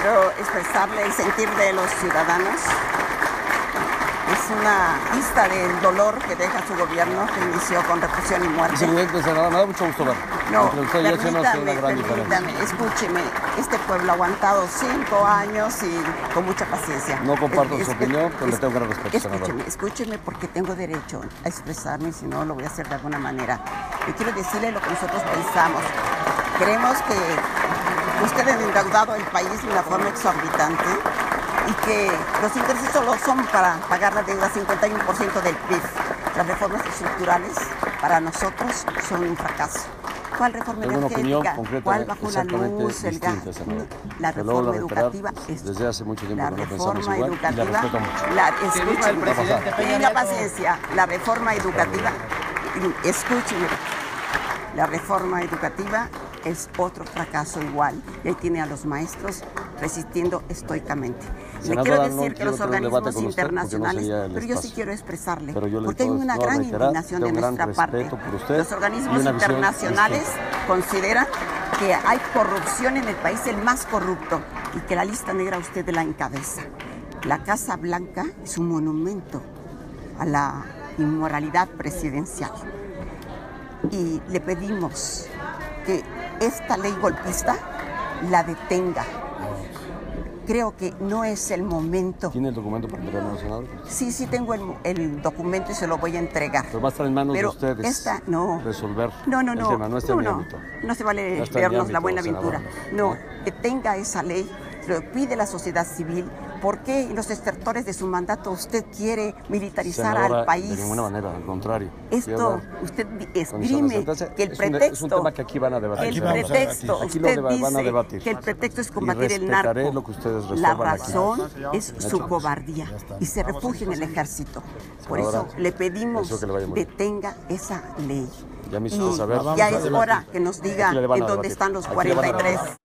quiero expresarle el sentir de los ciudadanos. Es una lista del dolor que deja su gobierno, que inició con represión y muerte. Presidente, senadora, me da mucho gusto ver. No, permítame, escúcheme. Este pueblo ha aguantado 5 años y con mucha paciencia. No comparto su opinión, pero le tengo gran respeto, senadora. Escúcheme, porque tengo derecho a expresarme, si no lo voy a hacer de alguna manera. Yo quiero decirle lo que nosotros pensamos. Creemos que ustedes han endeudado el país de una forma exorbitante y que los intereses solo son para pagar la deuda, 51% del PIB. Las reformas estructurales para nosotros son un fracaso. ¿Cuál reforma energética? ¿Cuál bajo la luz, el gas? La reforma educativa es... Desde hace mucho tiempo que no pensamos igual y la respeto mucho. Tenga paciencia. La reforma educativa... Escúcheme. La reforma educativa es otro fracaso igual. Y ahí tiene a los maestros resistiendo estoicamente. Le quiero decir que los organismos internacionales, pero yo sí quiero expresarle, porque hay una gran indignación de nuestra parte. Los organismos internacionales consideran que hay corrupción en el país, el más corrupto, y que la lista negra usted la encabeza. La Casa Blanca es un monumento a la inmoralidad presidencial. Y le pedimos que esta ley golpista la detenga. Creo que no es el momento. ¿Tiene el documento para entregarlo, senador? Sí, sí tengo el documento y se lo voy a entregar. Pero va a estar en manos de ustedes resolver el tema. No está en mi ámbito. No se vale vernos la buena aventura. No, que tenga esa ley, lo pide la sociedad civil. ¿Por qué en los estertores de su mandato usted quiere militarizar al país? De ninguna manera, al contrario. Esto, usted esgrime que el pretexto... Es un tema que aquí van a debatir. El pretexto, usted dice que el pretexto es combatir el narco. Lo que ustedes resuelvan. La razón es su cobardía y se refugia en el ejército. Por eso le pedimos que detenga esa ley. Ya es hora que nos diga en dónde están los 43.